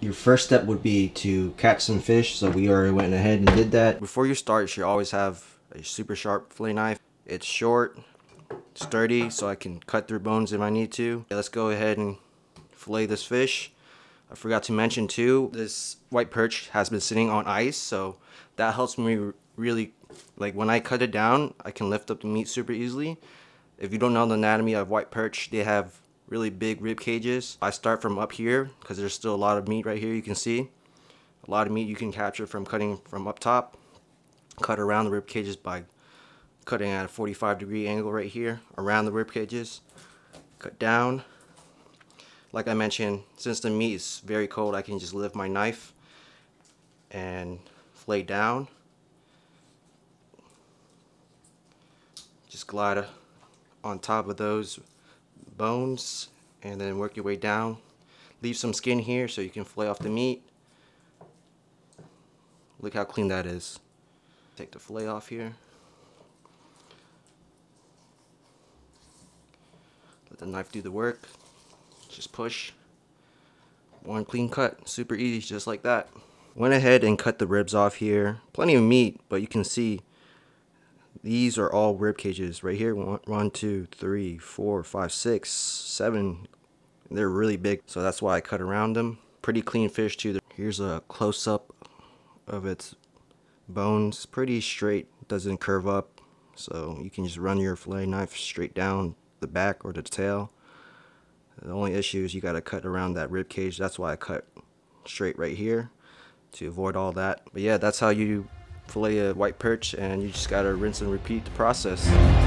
Your first step would be to catch some fish, so we already went ahead and did that. Before you start, you should always have a super sharp fillet knife. It's short, sturdy, so I can cut through bones if I need to. Okay, let's go ahead and fillet this fish. I forgot to mention too, this white perch has been sitting on ice, so that helps me really, like when I cut it down, I can lift up the meat super easily. If you don't know the anatomy of white perch, they have really big rib cages. I start from up here because there's still a lot of meat right here. You can see a lot of meat you can capture from cutting from up top. Cut around the rib cages by cutting at a 45-degree angle right here around the rib cages. Cut down. Like I mentioned, since the meat is very cold, I can just lift my knife and fillet down. Just glide on top of those bones and then work your way down. Leave some skin here so you can fillet off the meat. Look how clean that is. Take the fillet off here. Let the knife do the work. Just push. One clean cut, super easy, just like that. Went ahead and cut the ribs off here. Plenty of meat, but you can see these are all rib cages right here. 1, 2, 3, 4, 5, 6, 7. They're really big, so that's why I cut around them. Pretty clean fish too. Here's a close-up of its bones. Pretty straight, doesn't curve up, so you can just run your fillet knife straight down the back or the tail. The only issue is you got to cut around that rib cage. That's why I cut straight right here to avoid all that. But yeah, that's how you fillet a white perch, and you just gotta rinse and repeat the process.